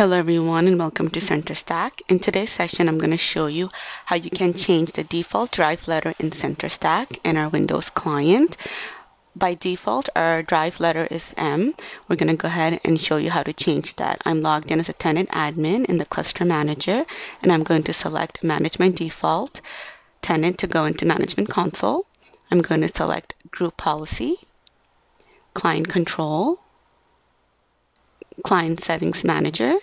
Hello everyone and welcome to CentreStack. In today's session I'm going to show you how you can change the default drive letter in CentreStack in our Windows client. By default our drive letter is M. We're going to go ahead and show you how to change that. I'm logged in as a tenant admin in the cluster manager and I'm going to select management default tenant to go into management console. I'm going to select group policy, client control, client settings manager.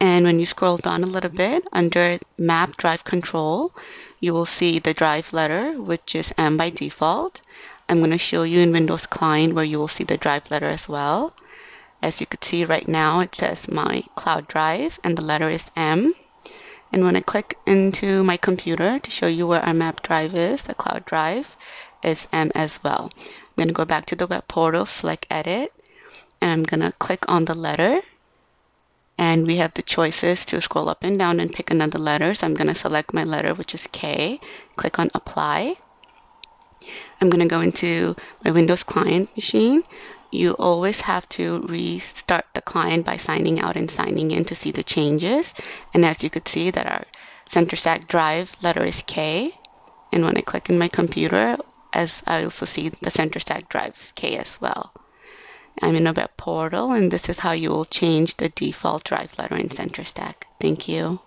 And when you scroll down a little bit, under Map Drive Control, you will see the drive letter, which is M by default. I'm going to show you in Windows Client where you will see the drive letter as well. As you can see right now, it says My Cloud Drive, and the letter is M. And when I click into my computer to show you where our map drive is, the cloud drive is M as well. I'm going to go back to the web portal, select Edit, and I'm going to click on the letter. And we have the choices to scroll up and down and pick another letter. So I'm going to select my letter, which is K. Click on Apply. I'm going to go into my Windows client machine. You always have to restart the client by signing out and signing in to see the changes. And as you could see that our CentreStack drive letter is K. And when I click in my computer, as I also see the CentreStack drive is K as well. I'm in a web portal, and this is how you will change the default drive letter in CentreStack. Thank you.